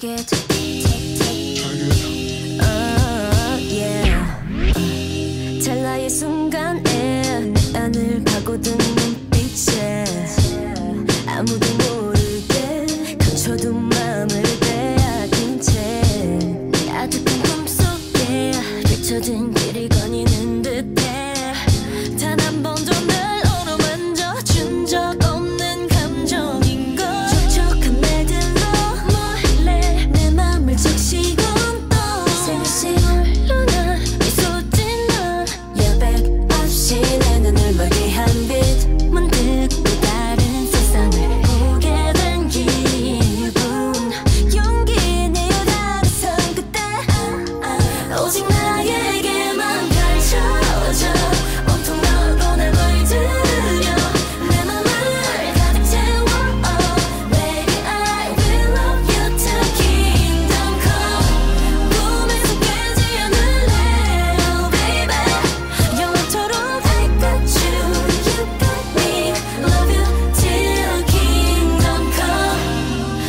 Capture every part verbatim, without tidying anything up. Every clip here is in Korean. take it. Oh, yeah. 찰나의 순간에 내 안을 파고든 눈빛에 아무도 모르게 감춰둔 마음을 빼앗긴 채 내 아득한 꿈속에 비춰진 길을 거니는 듯해. 단 한 번도 날 어루만져 준 적 없는 감정인걸. 촉촉한 매듭로 뭐 할래 내 맘을 적시고 또 생시물 루나 미소 찐한 여백 없이 내 눈을 멀게 한 빛 문득 또 다른 세상을 보게 된 기분. 용기 내 여자를 선 그때 오직 나에게만 펼쳐져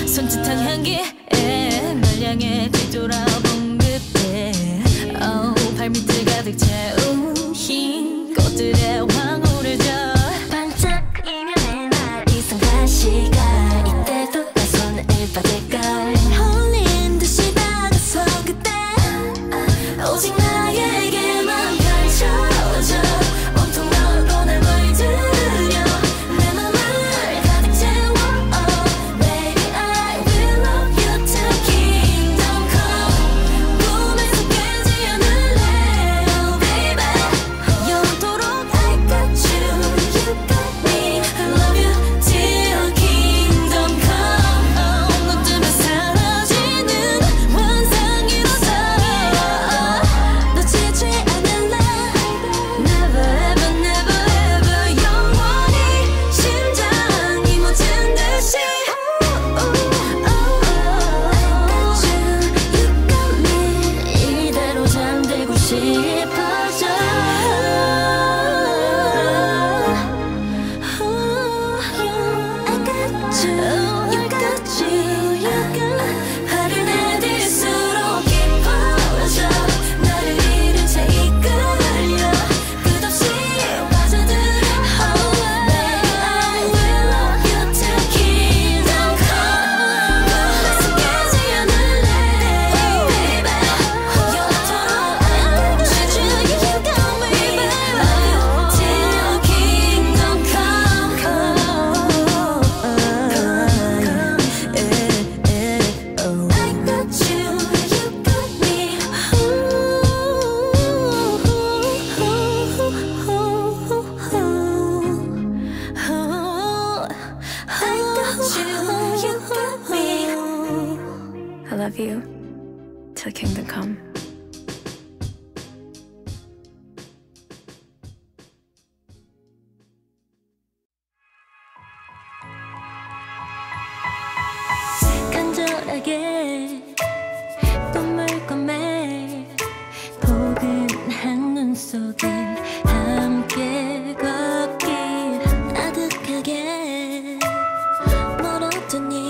손짓한 향기에 날 향해 뒤돌아본 그때 oh, 발밑을 가득 채운 흰 꽃들의 황홀을 져 반짝이며 내 날 이상 가시가 이때도 내 손을 받을걸. 홀린 듯이 다가서 그때 오직 나에게만 펼쳐져 I love you till Kingdom Come. 간절하게 꿈을 꾸매 포근한 눈 속에 함께 걷길 아득하게 멀어진 이